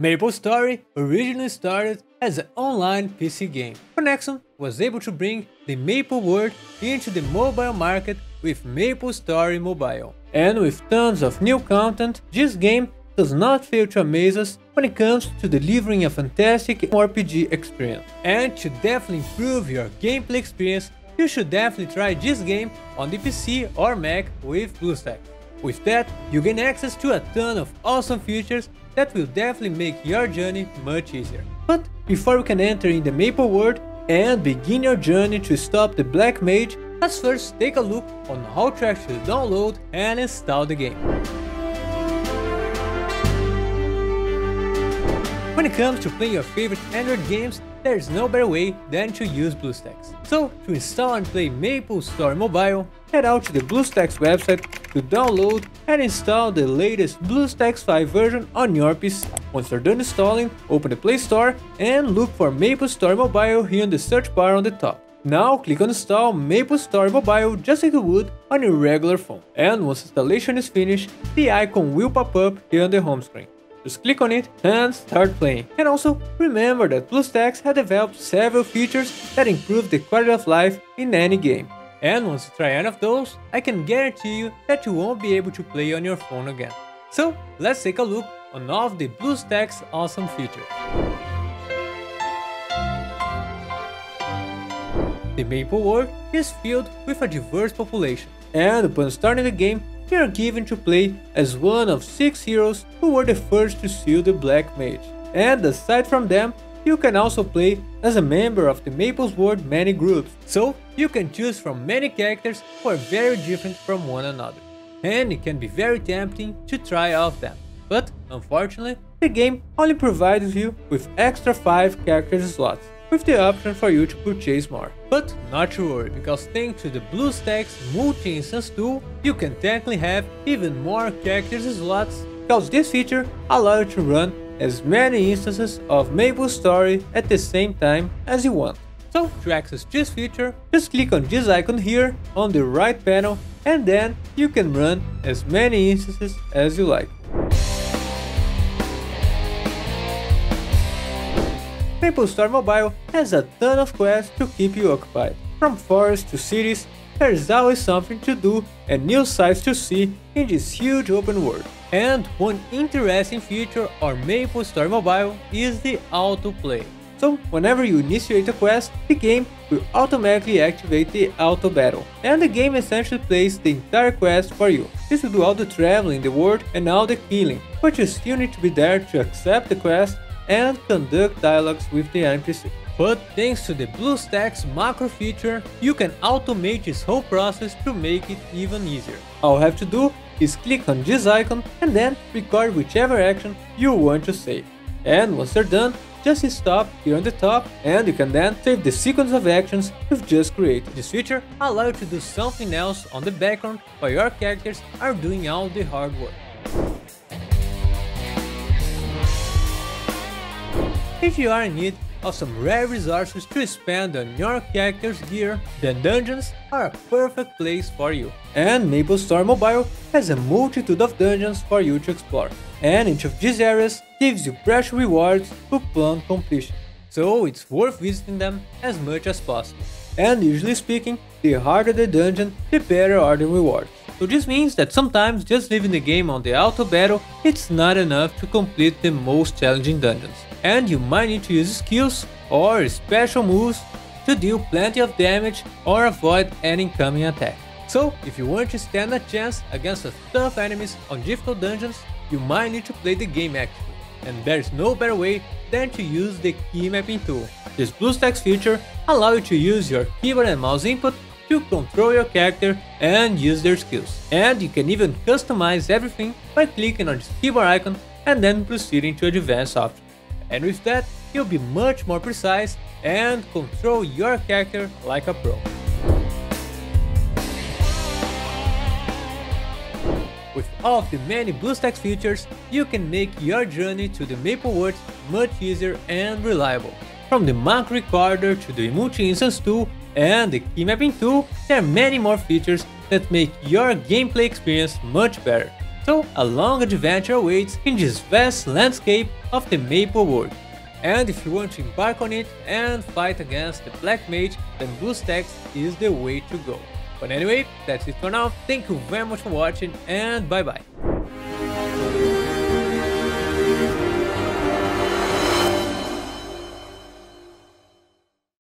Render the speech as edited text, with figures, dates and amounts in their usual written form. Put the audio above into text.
MapleStory originally started as an online PC game. Nexon was able to bring the Maple World into the mobile market with MapleStory Mobile. And with tons of new content, this game does not fail to amaze us when it comes to delivering a fantastic RPG experience. And to definitely improve your gameplay experience, you should definitely try this game on the PC or Mac with BlueStacks. With that, you gain access to a ton of awesome features that will definitely make your journey much easier. But before you can enter in the Maple World and begin your journey to stop the Black Mage, let's first take a look on how to actually download and install the game. When it comes to playing your favorite Android games, there is no better way than to use BlueStacks. So, to install and play MapleStory Mobile, head out to the BlueStacks website to download and install the latest BlueStacks 5 version on your PC. Once you're done installing, open the Play Store and look for MapleStory Mobile here in the search bar on the top. Now click on Install MapleStory Mobile just like you would on your regular phone. And once installation is finished, the icon will pop up here on the home screen. Just click on it and start playing. And also, remember that BlueStacks had developed several features that improve the quality of life in any game. And once you try any of those, I can guarantee you that you won't be able to play on your phone again. So, let's take a look on all of the BlueStacks awesome features. The Maple World is filled with a diverse population, and upon starting the game, you are given to play as one of 6 heroes who were the first to seal the Black Mage. And aside from them, you can also play as a member of the Maple World many groups, so you can choose from many characters who are very different from one another. And it can be very tempting to try all of them, but unfortunately, the game only provides you with extra 5 character slots, with the option for you to purchase more. But not to worry, because thanks to the BlueStacks Multi Instance Tool, you can technically have even more character slots, because this feature allows you to run as many instances of MapleStory at the same time as you want. So, to access this feature, just click on this icon here on the right panel, and then you can run as many instances as you like. MapleStory Mobile has a ton of quests to keep you occupied. From forests to cities, there is always something to do and new sights to see in this huge open world. And one interesting feature on MapleStory Mobile is the autoplay. So, whenever you initiate a quest, the game will automatically activate the auto battle, and the game essentially plays the entire quest for you. This will do all the traveling in the world and all the killing, but you still need to be there to accept the quest and conduct dialogues with the NPC. But thanks to the BlueStacks macro feature, you can automate this whole process to make it even easier. All you have to do is click on this icon and then record whichever action you want to save. And once you're done, just stop here on the top and you can then save the sequence of actions you've just created. This feature allows you to do something else on the background while your characters are doing all the hard work. If you are in need of some rare resources to spend on your character's gear, then dungeons are a perfect place for you. And MapleStory Mobile has a multitude of dungeons for you to explore, and each of these areas gives you fresh rewards upon completion, so it's worth visiting them as much as possible. And usually speaking, the harder the dungeon, the better are the rewards. So this means that sometimes just leaving the game on the auto battle, it's not enough to complete the most challenging dungeons. And you might need to use skills or special moves to deal plenty of damage or avoid an incoming attack. So, if you want to stand a chance against tough enemies on difficult dungeons, you might need to play the game actively. And there's no better way than to use the key mapping tool. This BlueStacks feature allows you to use your keyboard and mouse input to control your character and use their skills. And you can even customize everything by clicking on this keyboard icon and then proceeding to advanced options. And with that, you'll be much more precise and control your character like a pro. With all of the many BlueStacks features, you can make your journey to the Maple World much easier and reliable. From the macro recorder to the multi-instance tool and the key mapping tool, there are many more features that make your gameplay experience much better. so a long adventure awaits in this vast landscape of the Maple World. And if you want to embark on it and fight against the Black Mage, then BlueStacks is the way to go. But anyway, that's it for now. Thank you very much for watching, and bye bye.